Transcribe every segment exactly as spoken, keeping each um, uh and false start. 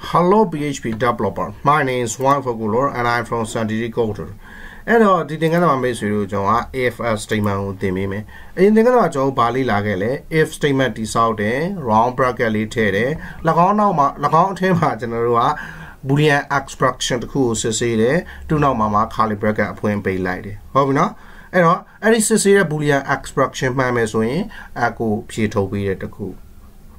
Hello P H P developer, my name is Juan Fogulor and I'm from Sandy Gold. And uh, the thing I'm going to do is if a statement with the meme. In the Bali Lagale, if statement is out there, round bracket, Lagona, Lagonte, General, Boolean extraction course, to no mama calibrate point pay light. Hope not. And all, and it's a Boolean extraction, my mesoin, I go, Pieto be at the cool.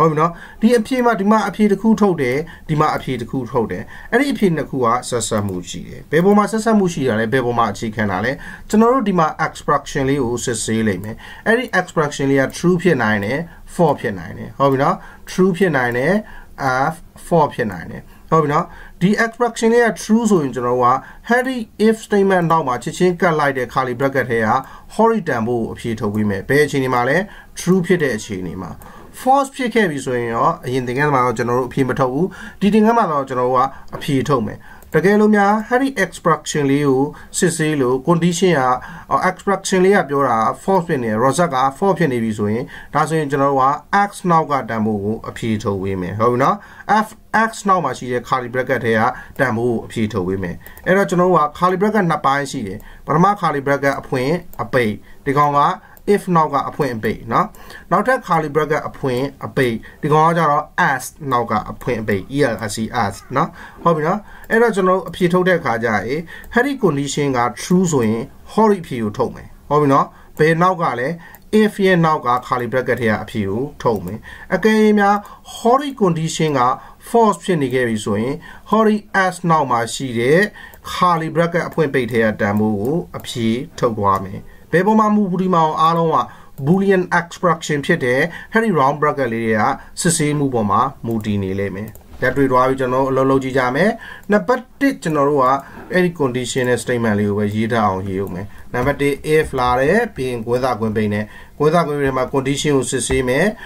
Oh no, the appear my appear the cool told there, the appear the cool told there, and the appear the cool Sasamuchi. Bebo my Sasamuchi, and Bebo my chicken alley, tomorrow the my expractionally uses lame, and the expractionally a true pier nine, four pier nine. Oh no, true pier nine, F four pier nine. Oh no, the expractionally a true so in general, Harry if statement now my chicken like the calibrated hair, horrid dambo appear to women, bear chinimale, true pier chinima. False P K is in the Gamma General Pimato, did in Gamma General P. Tome. The Galumia, Harry extraction Liu, Sicilo, Conditia, or extraction Liabura, false penny, Rosaga, four penny Visuin, that's in general, X now got Damu, a P. To women. Oh no, F X now much here, Calibraga there, Damu, P. To women. Era Genoa, Calibraga Napai see, but my Calibraga appoint a bay. The Gonga. If now got a point B, no? Now that calibrated a point a B, the Gonzalo asked now got a point B, yeah, as he asked, no? Hobina, and I don't know a Pito de Kajae, had he conditioned a true swing, horrid pew told me. Hobina, Bay now got it, if ye now got calibrated here a pew told me. Again, ya horrid conditioned a false penny gave swing, horrid asked now my she did, calibrated a point B here, damu, a pea told me. Bebo Mamu Budima Aloma, Boolean extraction Piede, Harry Rom Bragalia, Sisi Muboma, Mudini Leme. That we draw Lologi Jame, Nabatit Generua, any condition extremely over ye down human. Nabate E Flare, being without Gumbene, without Gumbema condition Sisime,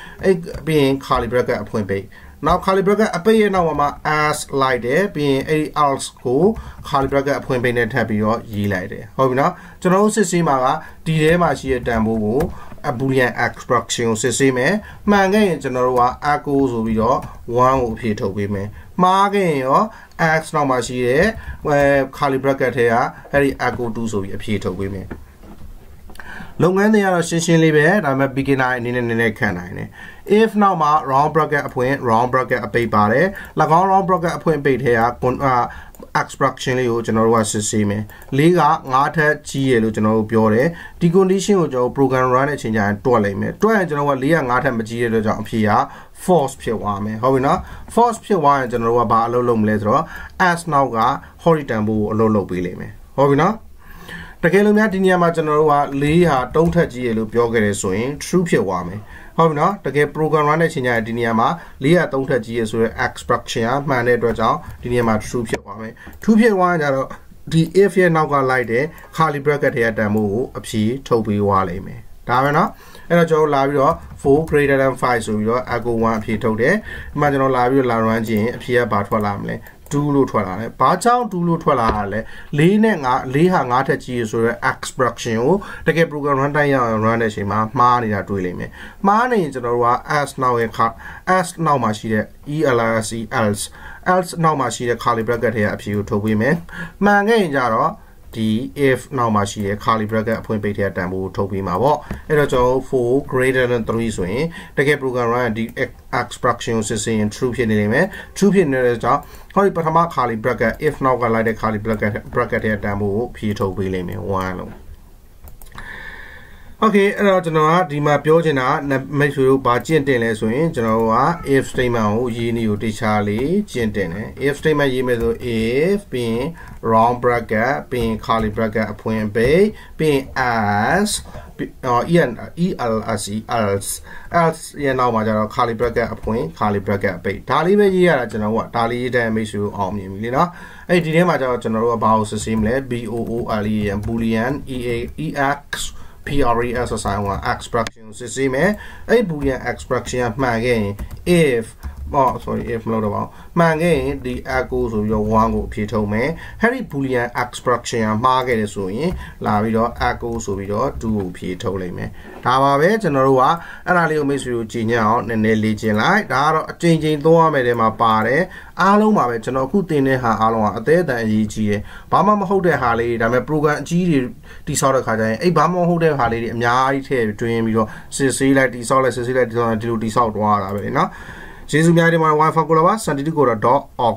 being Calibraga Appointment. Now Calibraga Apay and Nawama as Lide, being any else school, Calibraga Appointment and Happy or Ye Lide. Hobina, General Sisimara, D M A Dambo. A Boolean extraction system, Mangay General Agos will be one of Peter women. Margay or Ax no Machier, where Calibracatea, Harry Ago do so Peter women. Long and the other session live, I'm a beginner in the neck canine. If now my round bracket appoint, round bracket a pay body, like all round bracket appoint paid here, extraction general system. Liga, Nata, G. General Pure, the condition of your program run a change and toilet. Twice general Lia, Nata, Major, John Pia, Force Pure Wame. However, Force Pure Wine general about Lolom letter, as now got Horitambo Lolo Billy. However, the Galumatinia general Lia, don't touch yellow Pure swing, true Pure Wame. However, the game program run a change at Diniama, Lia, don't touch years with extraction, Mane Draja, Diniama, true Pure. Two P one that the if you now got like it, calibrated here the move up she Toby Wally me. Davana and a Joe Lavio four greater than five so you I go one P told there. Imagine Lavio Laranjin, Pierre Batwalamle, Dulu Twala, Bachow Dulu Twala, leaning at Lehang at a cheese or extraction, the get broken run down run as him, money at really me. Money in general as now a car as now much here, E L S E else. Else now much here calibrated here appeal to women. Mangay Jaro, D if now much here calibrated appointment here dambo to be my walk. It is all four greater than three swing. The gap program around the extraction system in true pin element. True pin is a hurry but a mark calibrated if now like a calibrated bracket here dambo P to be lame. One. Okay, now Janora, Dima Piojana, Namakuru, Bajentene, so in Janora, if Stema, Yinu, Charlie, Gentene, if Stema Yimedo, if being wrong bracket, being Kali bracket, a point B, being as, or E L S, else, else, you know, Major, Kali bracket, a point, Kali bracket, B. Tali, yeah, Janora, Tali, then makes you omnilina. I didn't matter Janora about the same letter, B O O L E and Boolean, E A E X. P R E S S I one expression system eh a boolean expression man if oh sorry if not about man the echo so your one go pit me harry boolean expression market so in la video echo so video do pit me Tawabe Janora and I will miss you Genial and Legion like that changing door made him a party. Alo my channel could in a hallow at the E G A. Bama hold a Harley, I'm a program G disorder. A Bama hold a Harley, and I to him your Cecilia disorder, Cecilia disorder, do disorder. She's my Juan Fogulor, Sandy Gold dot org.